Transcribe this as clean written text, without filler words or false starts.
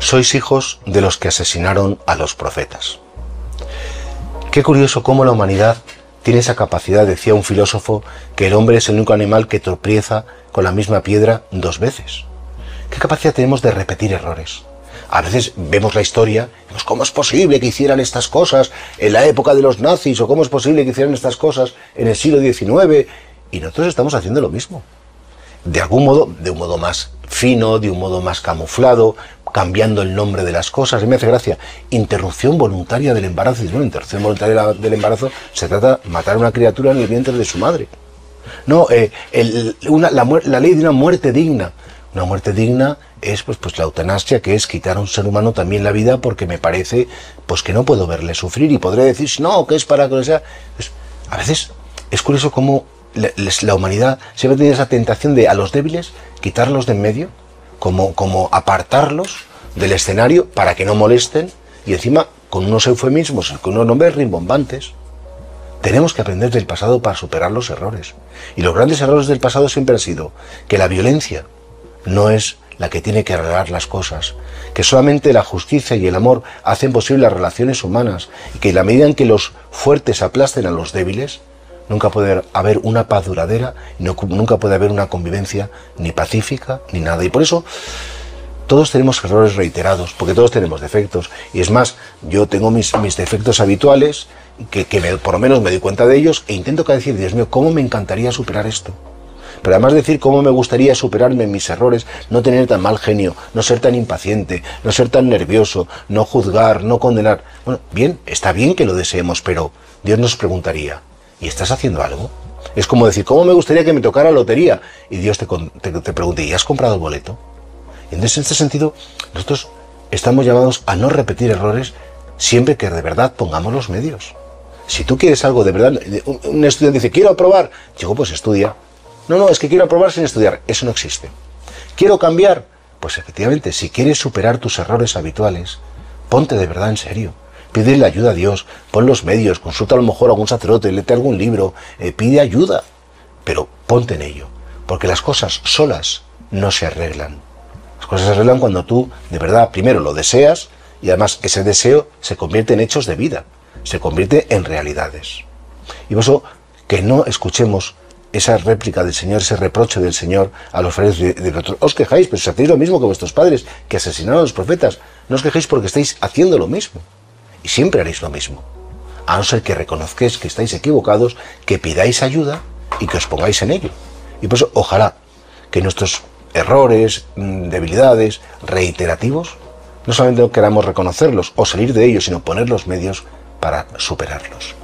Sois hijos de los que asesinaron a los profetas. Qué curioso cómo la humanidad tiene esa capacidad, decía un filósofo, que el hombre es el único animal que tropieza con la misma piedra dos veces. Qué capacidad tenemos de repetir errores. A veces vemos la historia, vemos cómo es posible que hicieran estas cosas en la época de los nazis, o cómo es posible que hicieran estas cosas en el siglo XIX, y nosotros estamos haciendo lo mismo. De algún modo, de un modo más fino, de un modo más camuflado, cambiando el nombre de las cosas. Y me hace gracia, interrupción voluntaria del embarazo. Y bueno, interrupción voluntaria del embarazo, se trata de matar a una criatura en el vientre de su madre. No, la ley de una muerte digna. Una muerte digna es pues la eutanasia, que es quitar a un ser humano también la vida, porque me parece pues que no puedo verle sufrir, y podré decir, no, que es para que lo sea. Pues, a veces es curioso cómo la humanidad siempre tiene esa tentación de a los débiles quitarlos de en medio, como apartarlos del escenario para que no molesten, y encima con unos eufemismos, con unos nombres rimbombantes. Tenemos que aprender del pasado para superar los errores. Y los grandes errores del pasado siempre han sido que la violencia no es la que tiene que arreglar las cosas, que solamente la justicia y el amor hacen posible las relaciones humanas, y que en la medida en que los fuertes aplasten a los débiles, nunca puede haber una paz duradera, nunca puede haber una convivencia ni pacífica ni nada. Y por eso todos tenemos errores reiterados, porque todos tenemos defectos. Y es más, yo tengo mis defectos habituales, que por lo menos me doy cuenta de ellos, e intento decir, Dios mío, ¿cómo me encantaría superar esto? Pero además decir cómo me gustaría superarme mis errores, no tener tan mal genio, no ser tan impaciente, no ser tan nervioso, no juzgar, no condenar. Bueno, bien, está bien que lo deseemos, pero Dios nos preguntaría, ¿y estás haciendo algo? Es como decir, ¿cómo me gustaría que me tocara lotería? Y Dios te pregunte, ¿y has comprado el boleto? Y entonces, en este sentido, nosotros estamos llamados a no repetir errores siempre que de verdad pongamos los medios. Si tú quieres algo de verdad, un estudiante dice, quiero aprobar, digo, pues estudia. No, es que quiero aprobar sin estudiar, eso no existe. Quiero cambiar, pues efectivamente, si quieres superar tus errores habituales, ponte de verdad en serio. Pide la ayuda a Dios, pon los medios, consulta a lo mejor a algún sacerdote, léete algún libro, pide ayuda, pero ponte en ello, porque las cosas solas no se arreglan. Las cosas se arreglan cuando tú, de verdad, primero lo deseas, y además ese deseo se convierte en hechos de vida, se convierte en realidades. Y por eso, que no escuchemos esa réplica del Señor, ese reproche del Señor a los fariseos de otros. Os quejáis, pero si hacéis lo mismo que vuestros padres, que asesinaron a los profetas, no os quejéis porque estáis haciendo lo mismo. Y siempre haréis lo mismo, a no ser que reconozcáis que estáis equivocados, que pidáis ayuda y que os pongáis en ello. Y por eso, ojalá que nuestros errores, debilidades, reiterativos, no solamente queramos reconocerlos o salir de ellos, sino poner los medios para superarlos.